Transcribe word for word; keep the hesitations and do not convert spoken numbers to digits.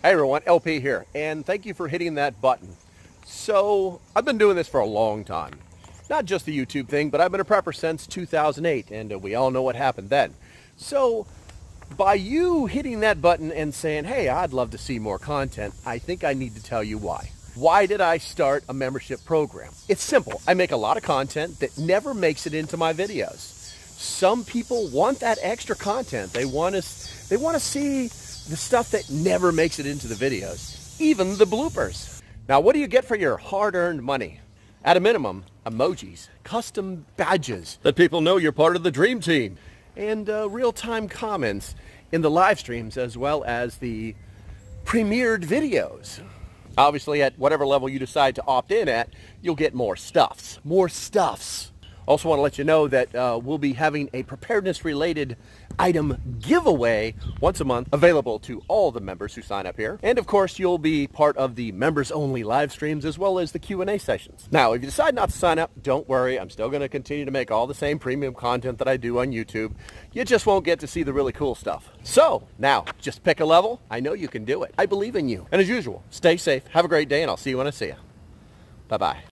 Hey everyone, L P here, and thank you for hitting that button. So, I've been doing this for a long time. Not just the YouTube thing, but I've been a prepper since two thousand eight, and uh, we all know what happened then. So, by you hitting that button and saying, hey, I'd love to see more content, I think I need to tell you why. Why did I start a membership program? It's simple. I make a lot of content that never makes it into my videos. Some people want that extra content. They want to, they want to see the stuff that never makes it into the videos, even the bloopers. Now, what do you get for your hard-earned money? At a minimum, emojis, custom badges that people know you're part of the Dream Team, and uh, real-time comments in the live streams as well as the premiered videos. Obviously, at whatever level you decide to opt in at, you'll get more stuffs, more stuffs. Also want to let you know that uh, we'll be having a preparedness-related item giveaway once a month available to all the members who sign up here. And of course, you'll be part of the members-only live streams as well as the Q and A sessions. Now, if you decide not to sign up, don't worry. I'm still going to continue to make all the same premium content that I do on YouTube. You just won't get to see the really cool stuff. So, now, just pick a level. I know you can do it. I believe in you. And as usual, stay safe, have a great day, and I'll see you when I see you. Bye-bye.